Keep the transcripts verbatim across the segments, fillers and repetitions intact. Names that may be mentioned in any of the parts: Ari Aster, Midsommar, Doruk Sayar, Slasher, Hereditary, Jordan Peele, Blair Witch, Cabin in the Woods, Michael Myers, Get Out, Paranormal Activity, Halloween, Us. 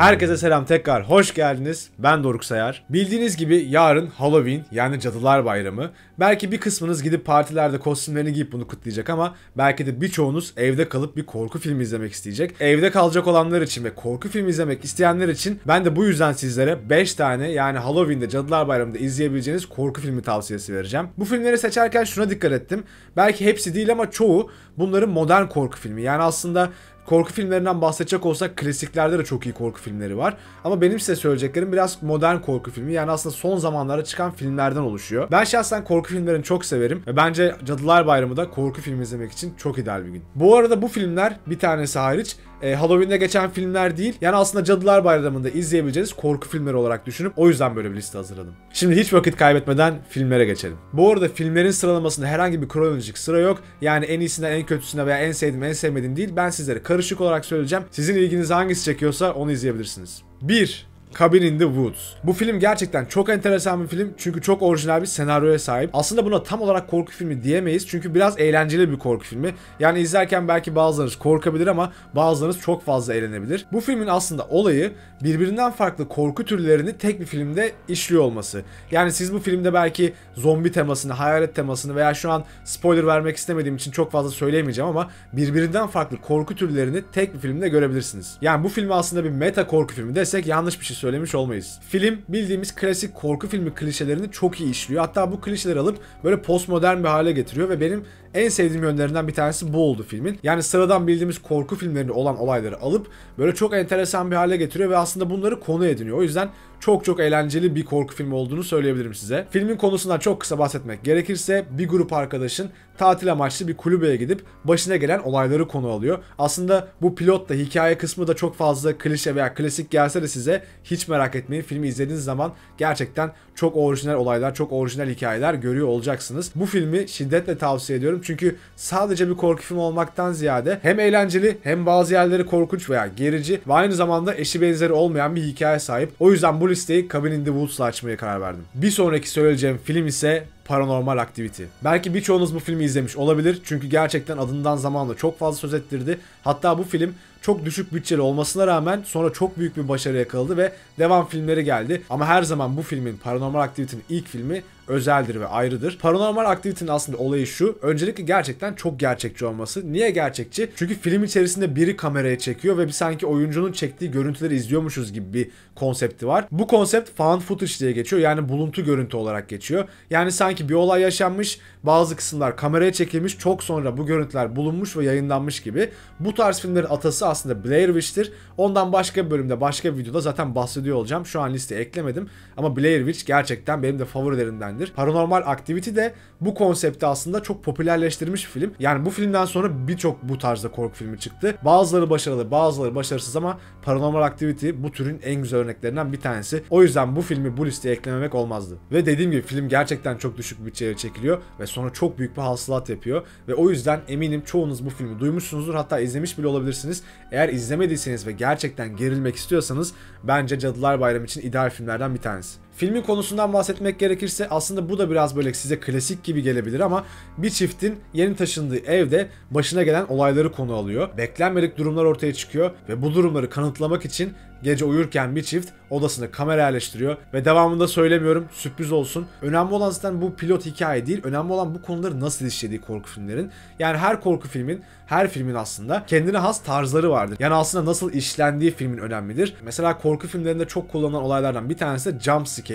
Herkese selam, tekrar hoş geldiniz. Ben Doruk Sayar. Bildiğiniz gibi yarın Halloween, yani Cadılar Bayramı. Belki bir kısmınız gidip partilerde kostümlerini giyip bunu kutlayacak ama belki de birçoğunuz evde kalıp bir korku filmi izlemek isteyecek. Evde kalacak olanlar için ve korku filmi izlemek isteyenler için ben de bu yüzden sizlere beş tane, yani Halloween'de, Cadılar Bayramı'nda izleyebileceğiniz korku filmi tavsiyesi vereceğim. Bu filmleri seçerken şuna dikkat ettim. Belki hepsi değil ama çoğu bunların modern korku filmi. Yani aslında korku filmlerinden bahsedecek olsak klasiklerde de çok iyi korku filmleri var. Ama benim size söyleyeceklerim biraz modern korku filmi. Yani aslında son zamanlarda çıkan filmlerden oluşuyor. Ben şahsen korku filmlerini çok severim. Ve bence Cadılar Bayramı da korku filmi izlemek için çok ideal bir gün. Bu arada bu filmler, bir tanesi hariç, e, Halloween'de geçen filmler değil. Yani aslında Cadılar Bayramı'nda izleyebileceğiniz korku filmleri olarak düşünüp o yüzden böyle bir liste hazırladım. Şimdi hiç vakit kaybetmeden filmlere geçelim. Bu arada filmlerin sıralamasında herhangi bir kronolojik sıra yok. Yani en iyisinden en kötüsüne veya en sevdiğim en sevmediğim değil. Ben sizlere karışık olarak söyleyeceğim. Sizin ilginizi hangisi çekiyorsa onu izleyebilirsiniz. bir Cabin in the Woods. Bu film gerçekten çok enteresan bir film çünkü çok orijinal bir senaryoya sahip. Aslında buna tam olarak korku filmi diyemeyiz çünkü biraz eğlenceli bir korku filmi. Yani izlerken belki bazılarınız korkabilir ama bazılarınız çok fazla eğlenebilir. Bu filmin aslında olayı birbirinden farklı korku türlerini tek bir filmde işliyor olması. Yani siz bu filmde belki zombi temasını, hayalet temasını veya şu an spoiler vermek istemediğim için çok fazla söyleyemeyeceğim ama birbirinden farklı korku türlerini tek bir filmde görebilirsiniz. Yani bu filmi aslında bir meta korku filmi desek yanlış bir şey söylemiş olmayız. Film bildiğimiz klasik korku filmi klişelerini çok iyi işliyor. Hatta bu klişeleri alıp böyle postmodern bir hale getiriyor ve benim en sevdiğim yönlerinden bir tanesi bu oldu filmin. Yani sıradan bildiğimiz korku filmlerinde olan olayları alıp böyle çok enteresan bir hale getiriyor ve aslında bunları konu ediniyor. O yüzden çok çok eğlenceli bir korku filmi olduğunu söyleyebilirim size. Filmin konusundan çok kısa bahsetmek gerekirse bir grup arkadaşın tatil amaçlı bir kulübeye gidip başına gelen olayları konu alıyor. Aslında bu pilot da hikaye kısmı da çok fazla klişe veya klasik gelse de size hiç merak etmeyin. Filmi izlediğiniz zaman gerçekten çok orijinal olaylar, çok orijinal hikayeler görüyor olacaksınız. Bu filmi şiddetle tavsiye ediyorum. Çünkü sadece bir korku filmi olmaktan ziyade hem eğlenceli hem bazı yerleri korkunç veya gerici ve aynı zamanda eşi benzeri olmayan bir hikaye sahip. O yüzden bu listeyi Cabin in the Woods'la açmaya karar verdim. Bir sonraki söyleyeceğim film ise Paranormal Activity. Belki birçoğunuz bu filmi izlemiş olabilir çünkü gerçekten adından zamanla çok fazla söz ettirdi. Hatta bu film çok düşük bütçeli olmasına rağmen sonra çok büyük bir başarı yakaladı ve devam filmleri geldi. Ama her zaman bu filmin, Paranormal Activity'nin ilk filmi özeldir ve ayrıdır. Paranormal Activity'nin aslında olayı şu. Öncelikle gerçekten çok gerçekçi olması. Niye gerçekçi? Çünkü film içerisinde biri kameraya çekiyor ve bir sanki oyuncunun çektiği görüntüleri izliyormuşuz gibi bir konsepti var. Bu konsept found footage diye geçiyor. Yani buluntu görüntü olarak geçiyor. Yani sanki bir olay yaşanmış, bazı kısımlar kameraya çekilmiş, çok sonra bu görüntüler bulunmuş ve yayınlanmış gibi. Bu tarz filmlerin atası aslında Blair Witch'tir. Ondan başka bir bölümde, başka bir videoda zaten bahsediyor olacağım. Şu an listeye eklemedim. Ama Blair Witch gerçekten benim de favorilerimdendir. Paranormal Activity de bu konsepti aslında çok popülerleştirmiş bir film. Yani bu filmden sonra birçok bu tarzda korku filmi çıktı. Bazıları başarılı, bazıları başarısız ama Paranormal Activity bu türün en güzel örneklerinden bir tanesi. O yüzden bu filmi bu listeye eklememek olmazdı. Ve dediğim gibi film gerçekten çok düşük bütçeye çekiliyor ve sonra çok büyük bir hasılat yapıyor. Ve o yüzden eminim çoğunuz bu filmi duymuşsunuzdur, hatta izlemiş bile olabilirsiniz. Eğer izlemediyseniz ve gerçekten gerilmek istiyorsanız bence Cadılar Bayramı için ideal filmlerden bir tanesi. Filmin konusundan bahsetmek gerekirse aslında bu da biraz böyle size klasik gibi gelebilir ama bir çiftin yeni taşındığı evde başına gelen olayları konu alıyor. Beklenmedik durumlar ortaya çıkıyor ve bu durumları kanıtlamak için gece uyurken bir çift odasına kamera yerleştiriyor ve devamında söylemiyorum, sürpriz olsun. Önemli olan zaten bu pilot hikaye değil, önemli olan bu konuları nasıl işlediği korku filmlerin. Yani her korku filmin, her filmin aslında kendine has tarzları vardır. Yani aslında nasıl işlendiği filmin önemlidir. Mesela korku filmlerinde çok kullanılan olaylardan bir tanesi de jump scare.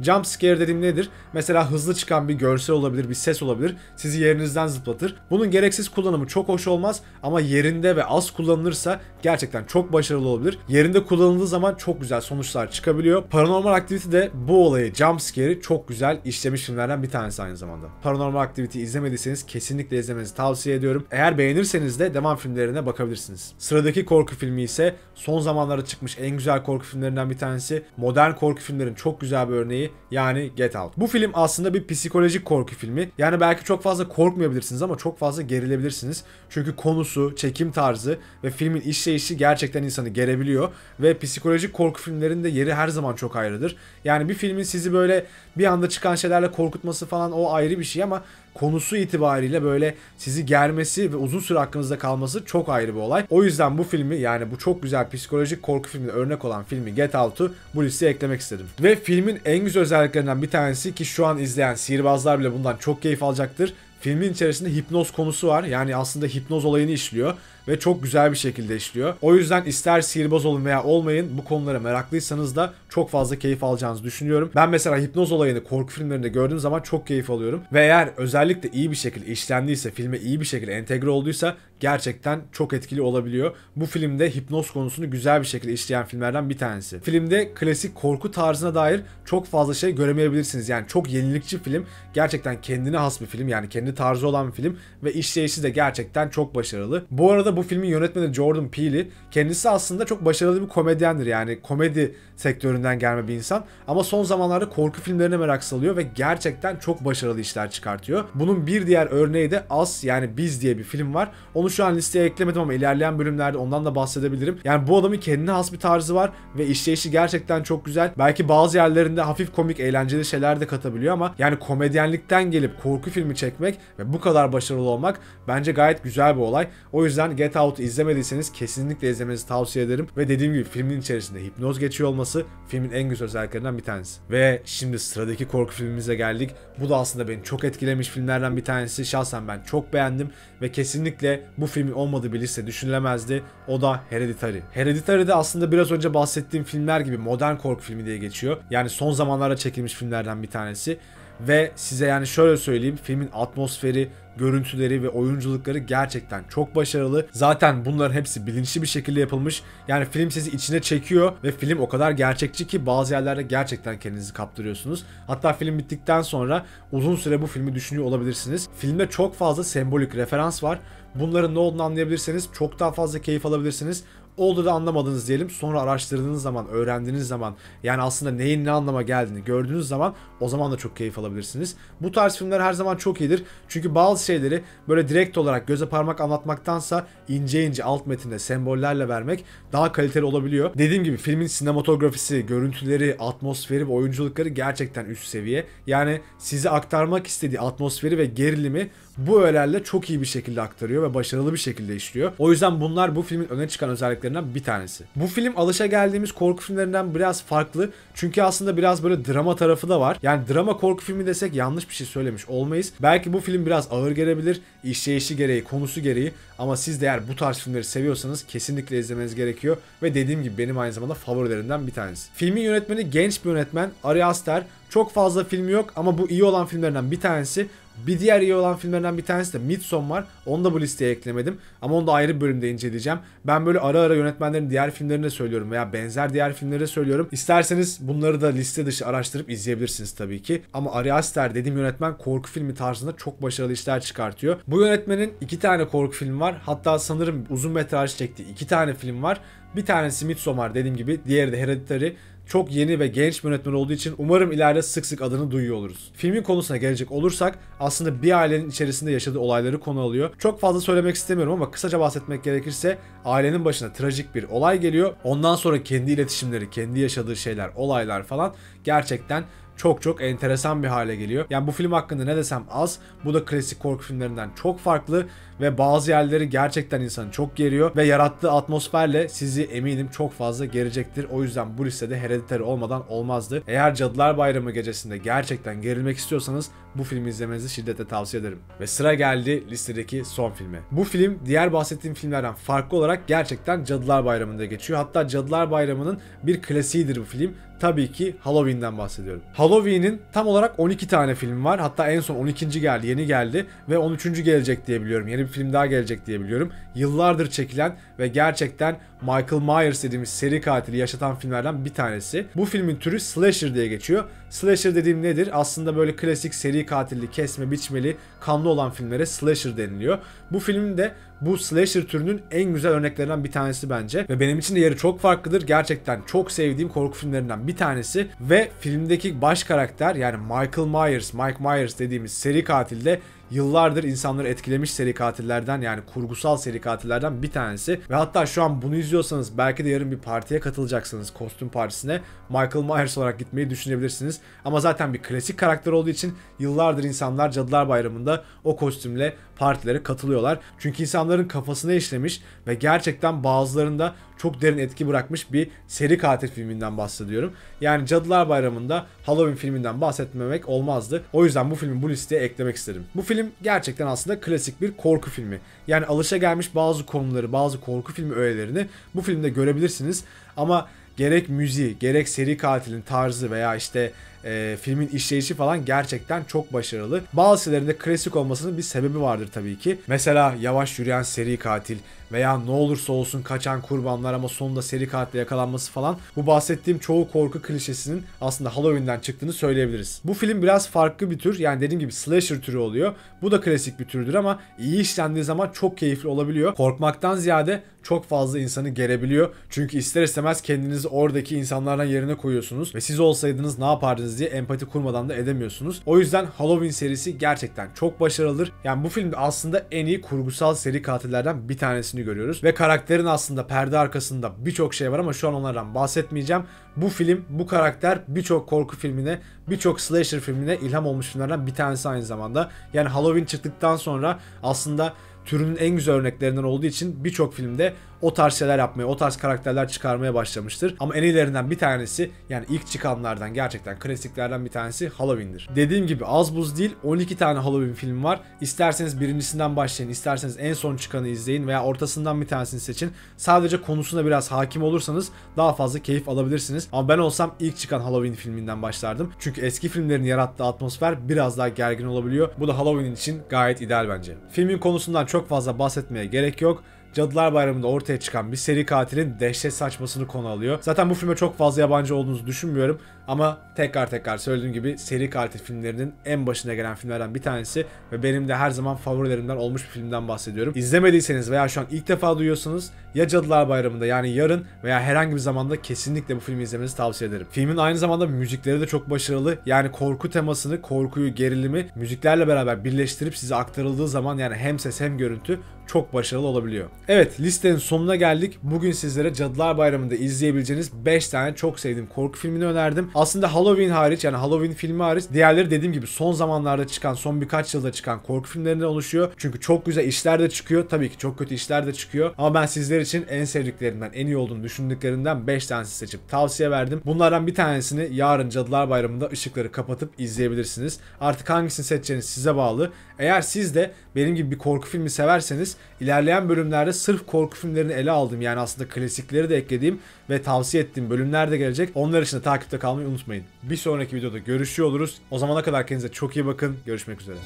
Jump scare dediğim nedir? Mesela hızlı çıkan bir görsel olabilir, bir ses olabilir. Sizi yerinizden zıplatır. Bunun gereksiz kullanımı çok hoş olmaz ama yerinde ve az kullanılırsa gerçekten çok başarılı olabilir. Yerinde kullanıldığı zaman çok güzel sonuçlar çıkabiliyor. Paranormal Activity de bu olayı, jump scare'i çok güzel işlemiş filmlerden bir tanesi aynı zamanda. Paranormal Activity izlemediyseniz kesinlikle izlemenizi tavsiye ediyorum. Eğer beğenirseniz de devam filmlerine bakabilirsiniz. Sıradaki korku filmi ise son zamanlarda çıkmış en güzel korku filmlerinden bir tanesi. Modern korku filmlerin çok güzel bir örneği, yani Get Out. Bu film aslında bir psikolojik korku filmi. Yani belki çok fazla korkmayabilirsiniz ama çok fazla gerilebilirsiniz. Çünkü konusu, çekim tarzı ve filmin işleyişi gerçekten insanı gerebiliyor ve psikolojik korku filmlerinde yeri her zaman çok ayrıdır. Yani bir filmin sizi böyle bir anda çıkan şeylerle korkutması falan o ayrı bir şey ama konusu itibariyle böyle sizi germesi ve uzun süre aklınızda kalması çok ayrı bir olay. O yüzden bu filmi, yani bu çok güzel psikolojik korku filmine örnek olan filmi Get Out'u bu listeye eklemek istedim. Ve filmin en güzel özelliklerinden bir tanesi, ki şu an izleyen sihirbazlar bile bundan çok keyif alacaktır, filmin içerisinde hipnoz konusu var. Yani aslında hipnoz olayını işliyor ve çok güzel bir şekilde işliyor. O yüzden ister sihirbaz olun veya olmayın, bu konulara meraklıysanız da çok fazla keyif alacağınızı düşünüyorum. Ben mesela hipnoz olayını korku filmlerinde gördüğüm zaman çok keyif alıyorum. Ve eğer özellikle iyi bir şekilde işlendiyse, filme iyi bir şekilde entegre olduysa gerçekten çok etkili olabiliyor. Bu filmde hipnoz konusunu güzel bir şekilde işleyen filmlerden bir tanesi. Filmde klasik korku tarzına dair çok fazla şey göremeyebilirsiniz. Yani çok yenilikçi film. Gerçekten kendine has bir film. Yani kendi tarzı olan bir film. Ve işleyişi de gerçekten çok başarılı. Bu arada bu filmin yönetmeni Jordan Peele. Kendisi aslında çok başarılı bir komedyendir. Yani komedi sektöründen gelme bir insan. Ama son zamanlarda korku filmlerine merak salıyor ve gerçekten çok başarılı işler çıkartıyor. Bunun bir diğer örneği de Us, yani Biz diye bir film var. Onu şu an listeye eklemedim ama ilerleyen bölümlerde ondan da bahsedebilirim. Yani bu adamın kendine has bir tarzı var ve işleyişi gerçekten çok güzel. Belki bazı yerlerinde hafif komik, eğlenceli şeyler de katabiliyor ama yani komedyenlikten gelip korku filmi çekmek ve bu kadar başarılı olmak bence gayet güzel bir olay. O yüzden Get Out'u izlemediyseniz kesinlikle izlemenizi tavsiye ederim. Ve dediğim gibi filmin içerisinde hipnoz geçiyor olması filmin en güzel özelliklerinden bir tanesi. Ve şimdi sıradaki korku filmimize geldik. Bu da aslında beni çok etkilemiş filmlerden bir tanesi. Şahsen ben çok beğendim ve kesinlikle bu filmin olmadığı bir liste düşünülemezdi. O da Hereditary. Hereditary'de aslında biraz önce bahsettiğim filmler gibi modern korku filmi diye geçiyor. Yani son zamanlarda çekilmiş filmlerden bir tanesi. Ve size yani şöyle söyleyeyim, filmin atmosferi, görüntüleri ve oyunculukları gerçekten çok başarılı. Zaten bunların hepsi bilinçli bir şekilde yapılmış. Yani film sizi içine çekiyor ve film o kadar gerçekçi ki bazı yerlerde gerçekten kendinizi kaptırıyorsunuz. Hatta film bittikten sonra uzun süre bu filmi düşünüyor olabilirsiniz. Filmde çok fazla sembolik referans var. Bunların ne olduğunu anlayabilirseniz çok daha fazla keyif alabilirsiniz. Oldu da anlamadınız diyelim, sonra araştırdığınız zaman, öğrendiğiniz zaman, yani aslında neyin ne anlama geldiğini gördüğünüz zaman o zaman da çok keyif alabilirsiniz. Bu tarz filmler her zaman çok iyidir. Çünkü bazı şeyleri böyle direkt olarak göze parmak anlatmaktansa ince ince alt metinde sembollerle vermek daha kaliteli olabiliyor. Dediğim gibi filmin sinematografisi, görüntüleri, atmosferi ve oyunculukları gerçekten üst seviye. Yani size aktarmak istediği atmosferi ve gerilimi bu öğelerle çok iyi bir şekilde aktarıyor ve başarılı bir şekilde işliyor. O yüzden bunlar bu filmin öne çıkan özelliklerinden bir tanesi. Bu film alışageldiğimiz korku filmlerinden biraz farklı. Çünkü aslında biraz böyle drama tarafı da var. Yani drama korku filmi desek yanlış bir şey söylemiş olmayız. Belki bu film biraz ağır gelebilir, işleyişi gereği, konusu gereği. Ama siz de eğer bu tarz filmleri seviyorsanız kesinlikle izlemeniz gerekiyor. Ve dediğim gibi benim aynı zamanda favorilerimden bir tanesi. Filmin yönetmeni genç bir yönetmen Ari Aster. Çok fazla film yok ama bu iyi olan filmlerinden bir tanesi. Bir diğer iyi olan filmlerden bir tanesi de Midsommar. Onu da bu listeye eklemedim. Ama onu da ayrı bir bölümde inceleyeceğim. Ben böyle ara ara yönetmenlerin diğer filmlerini de söylüyorum veya benzer diğer filmleri de söylüyorum. İsterseniz bunları da liste dışı araştırıp izleyebilirsiniz tabii ki. Ama Ari Aster dediğim yönetmen korku filmi tarzında çok başarılı işler çıkartıyor. Bu yönetmenin iki tane korku filmi var. Hatta sanırım uzun metraj çektiği iki tane film var. Bir tanesi Midsommar dediğim gibi. Diğeri de Hereditary. Çok yeni ve genç bir yönetmen olduğu için umarım ileride sık sık adını duyuyor oluruz. Filmin konusuna gelecek olursak aslında bir ailenin içerisinde yaşadığı olayları konu alıyor. Çok fazla söylemek istemiyorum ama kısaca bahsetmek gerekirse ailenin başına trajik bir olay geliyor. Ondan sonra kendi iletişimleri, kendi yaşadığı şeyler, olaylar falan gerçekten çok çok enteresan bir hale geliyor. Yani bu film hakkında ne desem az. Bu da klasik korku filmlerinden çok farklı ve bazı yerleri gerçekten insanı çok geriyor ve yarattığı atmosferle sizi eminim çok fazla gerecektir. O yüzden bu listede Hereditary olmadan olmazdı. Eğer Cadılar Bayramı gecesinde gerçekten gerilmek istiyorsanız bu filmi izlemenizi şiddetle tavsiye ederim. Ve sıra geldi listedeki son filme. Bu film diğer bahsettiğim filmlerden farklı olarak gerçekten Cadılar Bayramı'nda geçiyor. Hatta Cadılar Bayramı'nın bir klasiğidir bu film. Tabii ki Halloween'den bahsediyorum. Halloween'in tam olarak on iki tane filmi var. Hatta en son on ikinci geldi, yeni geldi ve on üçüncü gelecek diye biliyorum. Yeni bir film daha gelecek diye biliyorum. Yıllardır çekilen ve gerçekten Michael Myers dediğimiz seri katili yaşatan filmlerden bir tanesi. Bu filmin türü slasher diye geçiyor. Slasher dediğim nedir? Aslında böyle klasik seri katilli, kesme, biçmeli, kanlı olan filmlere slasher deniliyor. Bu filmin de bu slasher türünün en güzel örneklerinden bir tanesi bence. Ve benim için de yeri çok farklıdır. Gerçekten çok sevdiğim korku filmlerinden bir tanesi. Ve filmdeki baş karakter, yani Michael Myers, Mike Myers dediğimiz seri katil de yıllardır insanları etkilemiş seri katillerden, yani kurgusal seri katillerden bir tanesi. Ve hatta şu an bunu izliyorsanız belki de yarın bir partiye katılacaksınız, kostüm partisine. Michael Myers olarak gitmeyi düşünebilirsiniz. Ama zaten bir klasik karakter olduğu için yıllardır insanlar Cadılar Bayramı'nda o kostümle partilere katılıyorlar. Çünkü insanların kafasına işlemiş ve gerçekten bazılarında çok derin etki bırakmış bir seri katil filminden bahsediyorum. Yani Cadılar Bayramı'nda Halloween filminden bahsetmemek olmazdı. O yüzden bu filmi bu listeye eklemek istedim. Bu film gerçekten aslında klasik bir korku filmi. Yani alışagelmiş bazı konuları, bazı korku filmi öğelerini bu filmde görebilirsiniz. Ama gerek müziği, gerek seri katilin tarzı veya işte e, filmin işleyişi falan gerçekten çok başarılı. Bazılarının da klasik olmasının bir sebebi vardır tabii ki. Mesela yavaş yürüyen seri katil veya ne olursa olsun kaçan kurbanlar ama sonunda seri katile yakalanması falan. Bu bahsettiğim çoğu korku klişesinin aslında Halloween'den çıktığını söyleyebiliriz. Bu film biraz farklı bir tür, yani dediğim gibi slasher türü oluyor. Bu da klasik bir türdür ama iyi işlendiği zaman çok keyifli olabiliyor. Korkmaktan ziyade çok fazla insanı gerebiliyor. Çünkü ister istemez kendinizi oradaki insanlardan yerine koyuyorsunuz ve siz olsaydınız ne yapardınız diye empati kurmadan da edemiyorsunuz. O yüzden Halloween serisi gerçekten çok başarılıdır. Yani bu filmde aslında en iyi kurgusal seri katillerden bir tanesini görüyoruz. Ve karakterin aslında perde arkasında birçok şey var ama şu an onlardan bahsetmeyeceğim. Bu film, bu karakter birçok korku filmine, birçok slasher filmine ilham olmuş filmlerden bir tanesi aynı zamanda. Yani Halloween çıktıktan sonra aslında türünün en güzel örneklerinden olduğu için birçok filmde o tarz şeyler yapmaya, o tarz karakterler çıkarmaya başlamıştır. Ama en iyilerinden bir tanesi, yani ilk çıkanlardan, gerçekten klasiklerden bir tanesi Halloween'dir. Dediğim gibi az buz değil, on iki tane Halloween filmi var. İsterseniz birincisinden başlayın, isterseniz en son çıkanı izleyin veya ortasından bir tanesini seçin. Sadece konusuna biraz hakim olursanız daha fazla keyif alabilirsiniz. Ama ben olsam ilk çıkan Halloween filminden başlardım. Çünkü eski filmlerin yarattığı atmosfer biraz daha gergin olabiliyor. Bu da Halloween için gayet ideal bence. Filmin konusundan çok fazla bahsetmeye gerek yok. Cadılar Bayramı'nda ortaya çıkan bir seri katilin dehşet saçmasını konu alıyor. Zaten bu filme çok fazla yabancı olduğunuzu düşünmüyorum. Ama tekrar tekrar söylediğim gibi seri katil filmlerinin en başına gelen filmlerden bir tanesi. Ve benim de her zaman favorilerimden olmuş bir filmden bahsediyorum. İzlemediyseniz veya şu an ilk defa duyuyorsanız, ya Cadılar Bayramı'nda, yani yarın veya herhangi bir zamanda kesinlikle bu filmi izlemenizi tavsiye ederim. Filmin aynı zamanda müzikleri de çok başarılı. Yani korku temasını, korkuyu, gerilimi müziklerle beraber birleştirip size aktarıldığı zaman, yani hem ses hem görüntü çok başarılı olabiliyor. Evet, listenin sonuna geldik. Bugün sizlere Cadılar Bayramı'nda izleyebileceğiniz beş tane çok sevdiğim korku filmini önerdim. Aslında Halloween hariç, yani Halloween filmi hariç, diğerleri dediğim gibi son zamanlarda çıkan, son birkaç yılda çıkan korku filmlerinden oluşuyor. Çünkü çok güzel işler de çıkıyor. Tabii ki çok kötü işler de çıkıyor. Ama ben sizler için en sevdiklerimden, en iyi olduğunu düşündüklerinden beş tanesi seçip tavsiye verdim. Bunlardan bir tanesini yarın Cadılar Bayramı'nda ışıkları kapatıp izleyebilirsiniz. Artık hangisini seçeceğiniz size bağlı. Eğer siz de benim gibi bir korku filmi severseniz, ilerleyen bölümlerde sırf korku filmlerini ele aldım, yani aslında klasikleri de eklediğim ve tavsiye ettiğim bölümler de gelecek. Onlar için de takipte kalmayı unutmayın. Bir sonraki videoda görüşüyor oluruz. O zamana kadar kendinize çok iyi bakın. Görüşmek üzere.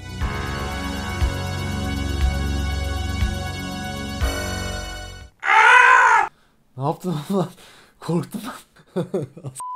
Ne yaptın lan? Korktum lan.